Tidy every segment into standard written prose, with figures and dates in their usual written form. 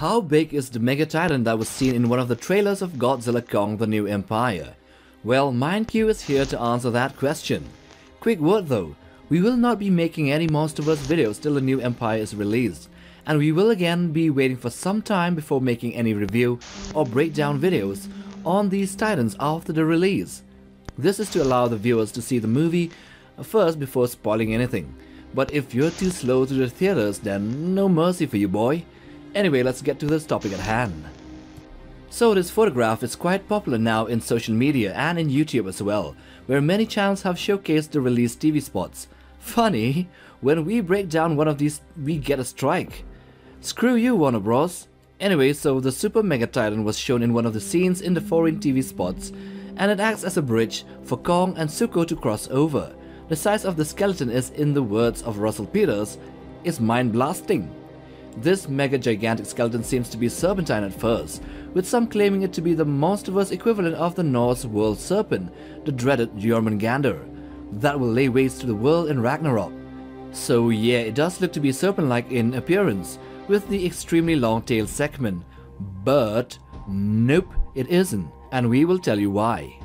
How big is the Mega Titan that was seen in one of the trailers of Godzilla Kong: The New Empire? Well, MindQ is here to answer that question. Quick word though, we will not be making any Monsterverse videos till The New Empire is released, and we will again be waiting for some time before making any review or breakdown videos on these titans after the release. This is to allow the viewers to see the movie first before spoiling anything, but if you're too slow to the theaters, then no mercy for you, boy. Anyway, let's get to this topic at hand. So this photograph is quite popular now in social media and in YouTube as well, where many channels have showcased the release TV spots. Funny, when we break down one of these we get a strike. Screw you, Warner Bros. Anyway, so the Super Mega Titan was shown in one of the scenes in the foreign TV spots, and it acts as a bridge for Kong and Zuko to cross over. The size of the skeleton is, in the words of Russell Peters, is mind-blasting. This mega gigantic skeleton seems to be serpentine at first, with some claiming it to be the Monsterverse equivalent of the Norse world serpent, the dreaded Jörmungandr, that will lay waste to the world in Ragnarok. So yeah, it does look to be serpent-like in appearance, with the extremely long tail segment, but nope, it isn't, and we will tell you why.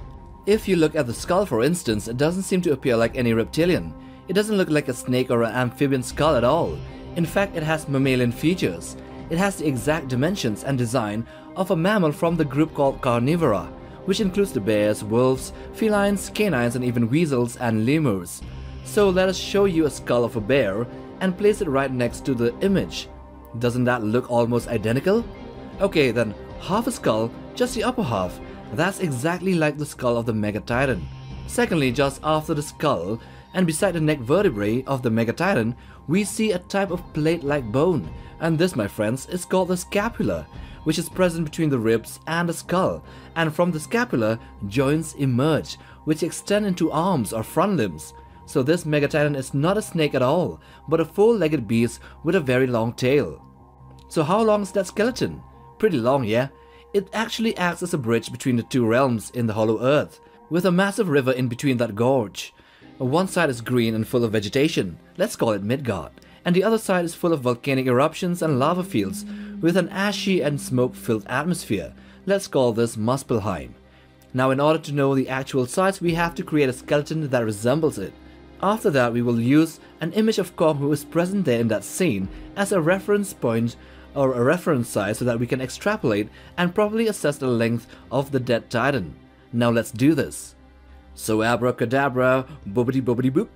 If you look at the skull for instance, it doesn't seem to appear like any reptilian. It doesn't look like a snake or an amphibian skull at all. In fact, it has mammalian features. It has the exact dimensions and design of a mammal from the group called Carnivora, which includes the bears, wolves, felines, canines, and even weasels and lemurs. So let us show you a skull of a bear and place it right next to the image. Doesn't that look almost identical? Okay then, half a skull, just the upper half. That's exactly like the skull of the Mega Titan. Secondly, just after the skull and beside the neck vertebrae of the Mega Titan, we see a type of plate-like bone, and this, my friends, is called the scapula, which is present between the ribs and the skull, and from the scapula, joints emerge, which extend into arms or front limbs. So this Mega Titan is not a snake at all, but a four-legged beast with a very long tail. So how long is that skeleton? Pretty long, yeah? It actually acts as a bridge between the two realms in the Hollow Earth, with a massive river in between that gorge. One side is green and full of vegetation, let's call it Midgard, and the other side is full of volcanic eruptions and lava fields with an ashy and smoke-filled atmosphere, let's call this Muspelheim. Now in order to know the actual size, we have to create a skeleton that resembles it. After that, we will use an image of Kong who is present there in that scene as a reference point or a reference size so that we can extrapolate and properly assess the length of the dead titan. Now let's do this. So abracadabra, boobity boobity boop.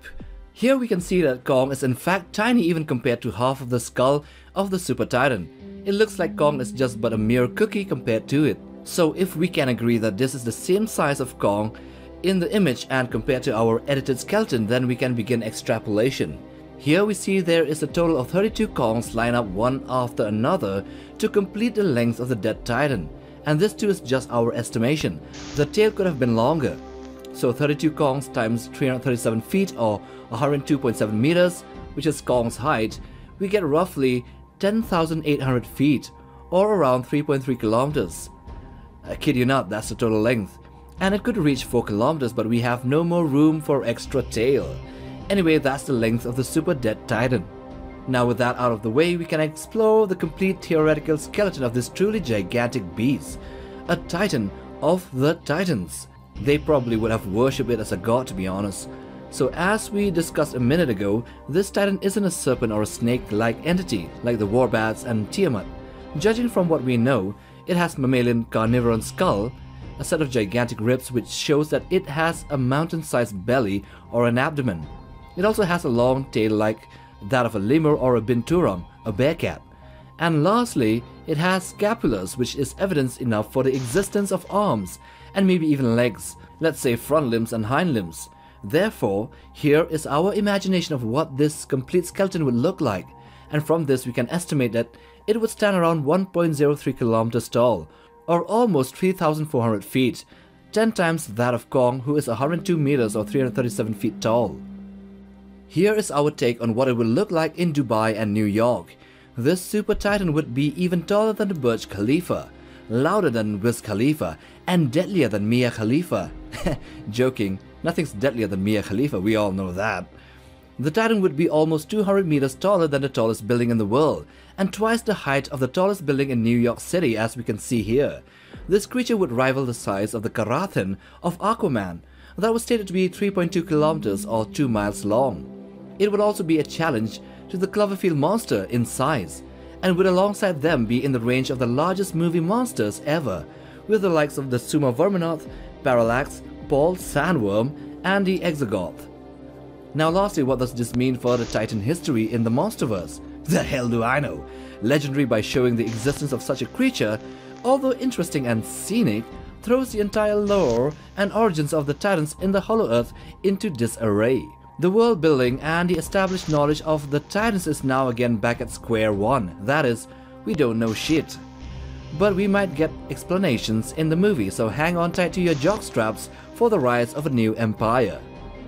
Here we can see that Kong is in fact tiny even compared to half of the skull of the Super Titan. It looks like Kong is just but a mere cookie compared to it. So if we can agree that this is the same size of Kong in the image and compared to our edited skeleton, then we can begin extrapolation. Here we see there is a total of 32 Kongs line up one after another to complete the length of the dead titan. And this too is just our estimation. The tail could have been longer. So 32 Kongs times 337 feet or 102.7 meters, which is Kong's height, we get roughly 10,800 feet or around 3.3 kilometers. I kid you not, that's the total length. And it could reach 4 kilometers, but we have no more room for extra tail. Anyway, that's the length of the Super Dead Titan. Now with that out of the way, we can explore the complete theoretical skeleton of this truly gigantic beast, a titan of the titans. They probably would have worshipped it as a god, to be honest. So as we discussed a minute ago, this titan isn't a serpent or a snake-like entity like the Warbats and Tiamat. Judging from what we know, it has mammalian carnivoran skull, a set of gigantic ribs which shows that it has a mountain-sized belly or an abdomen. It also has a long tail like that of a lemur or a binturong, a bearcat. And lastly, it has scapulas, which is evidence enough for the existence of arms and maybe even legs, let's say front limbs and hind limbs. Therefore, here is our imagination of what this complete skeleton would look like, and from this we can estimate that it would stand around 1.03 kilometers tall, or almost 3,400 feet, 10 times that of Kong, who is 102 meters or 337 feet tall. Here is our take on what it would look like in Dubai and New York. This Super Titan would be even taller than the Burj Khalifa, louder than Wiz Khalifa, and deadlier than Mia Khalifa. Joking, nothing's deadlier than Mia Khalifa, we all know that. the Titan would be almost 200 meters taller than the tallest building in the world, and twice the height of the tallest building in New York City, as we can see here. This creature would rival the size of the Kraken of Aquaman, that was stated to be 3.2 kilometers or 2 miles long. It would also be a challenge to the Cloverfield monster in size, and would alongside them be in the range of the largest movie monsters ever, with the likes of the Sumer Verminoth, Parallax, Paul Sandworm, and the Exegoth. Now lastly, what does this mean for the Titan history in the Monsterverse? The hell do I know! Legendary, by showing the existence of such a creature, although interesting and scenic, throws the entire lore and origins of the Titans in the Hollow Earth into disarray. The world building and the established knowledge of the Titans is now again back at square one, that is, we don't know shit. But we might get explanations in the movie, so hang on tight to your jockstraps for the rise of a new empire.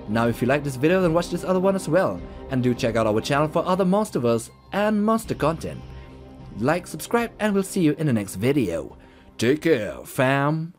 Now if you like this video, then watch this other one as well, and do check out our channel for other Monsterverse and monster content. Like, subscribe, and we'll see you in the next video. Take care, fam!